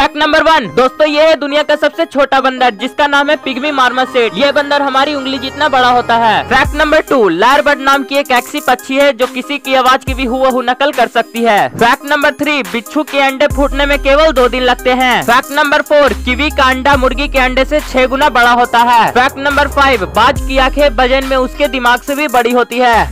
Fact number 1 दोस्तों, ये है दुनिया का सबसे छोटा बंदर जिसका नाम है पिग्मी मार्मासेट। ये बंदर हमारी उंगली जितना बड़ा होता है। फैक्ट नंबर 2, लायरबर्ड नाम की एक ऐसी पक्षी है जो किसी की आवाज की भी हूबहू नकल कर सकती है। फैक्ट नंबर 3, बिच्छू के अंडे फूटने में केवल 2 दिन लगते हैं। फैक्ट नंबर 4, किवी का अंडा मुर्गी के अंडे से 6 गुना बड़ा होता है। फैक्ट नंबर 5, बाज की आँखें वजन में उसके दिमाग से भी बड़ी होती है।